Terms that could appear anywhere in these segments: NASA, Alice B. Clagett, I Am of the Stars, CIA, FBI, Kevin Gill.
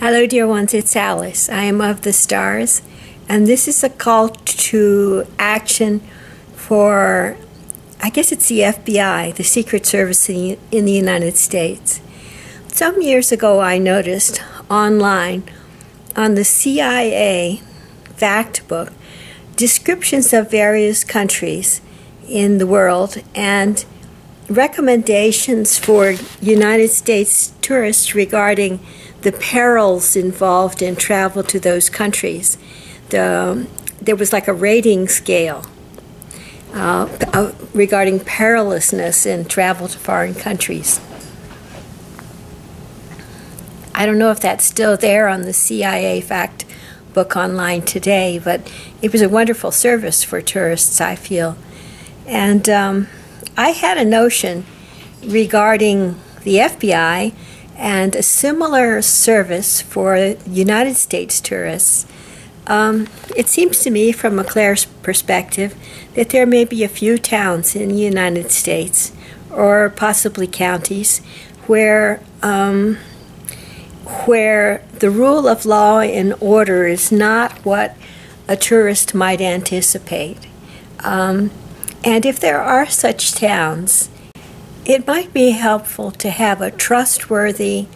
Hello dear ones, it's Alice. I am of the stars, and this is a call to action for, I guess it's the FBI, the Secret Service in the United States. Some years ago I noticed online on the CIA fact book descriptions of various countries in the world and recommendations for United States tourists regarding the perils involved in travel to those countries. There was like a rating scale regarding perilousness in travel to foreign countries. I don't know if that's still there on the CIA fact book online today, but it was a wonderful service for tourists, I feel. And I had a notion regarding the FBI and a similar service for United States tourists. It seems to me, from Claire's perspective, that there may be a few towns in the United States, or possibly counties, where the rule of law and order is not what a tourist might anticipate. And if there are such towns, it might be helpful to have a trustworthy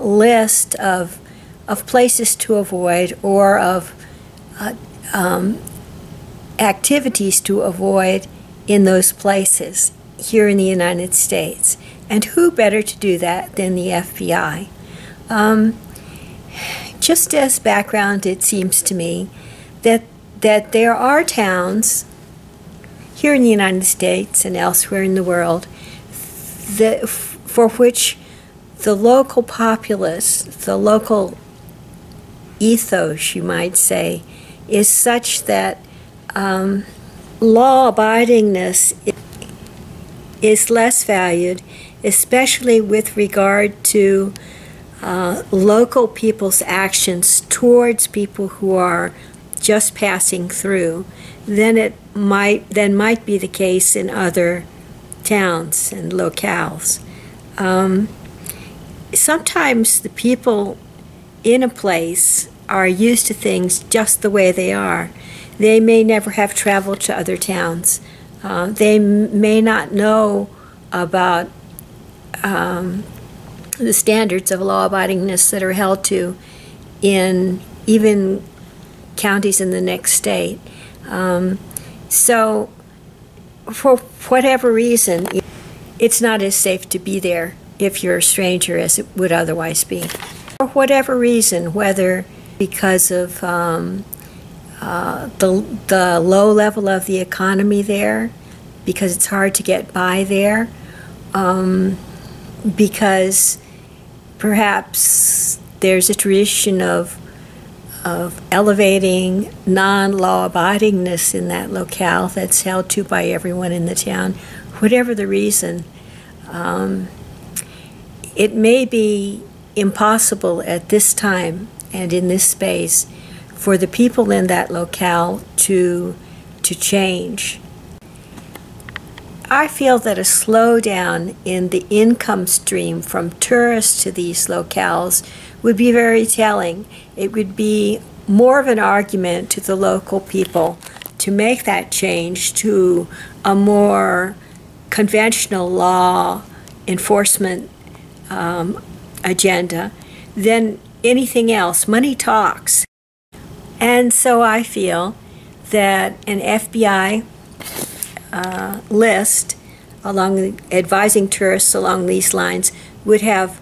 list of places to avoid, or of activities to avoid in those places here in the United States. And who better to do that than the FBI? Just as background, it seems to me that there are towns here in the United States and elsewhere in the world for which the local populace, the local ethos, you might say, is such that law-abidingness is less valued, especially with regard to local people's actions towards people who are just passing through, than might be the case in other towns and locales. Sometimes the people in a place are used to things just the way they are. They may never have traveled to other towns. They may not know about the standards of law-abidingness that are held to in even counties in the next state. So for whatever reason, it's not as safe to be there if you're a stranger as it would otherwise be. For whatever reason, whether because of the low level of the economy there, because it's hard to get by there, because perhaps there's a tradition of elevating non-law-abidingness in that locale that's held to by everyone in the town. Whatever the reason, it may be impossible at this time and in this space for the people in that locale to change. I feel that a slowdown in the income stream from tourists to these locales would be very telling. It would be more of an argument to the local people to make that change to a more conventional law enforcement agenda than anything else. Money talks. And so I feel that an FBI list advising tourists along these lines would have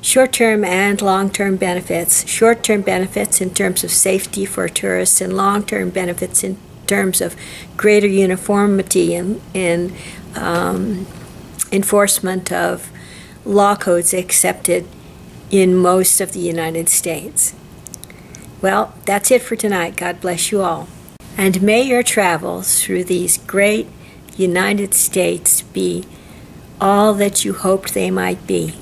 short-term and long-term benefits. Short-term benefits in terms of safety for tourists, and long-term benefits in terms of greater uniformity in enforcement of law codes accepted in most of the United States. Well, that's it for tonight. God bless you all. And may your travels through these great United States be all that you hoped they might be.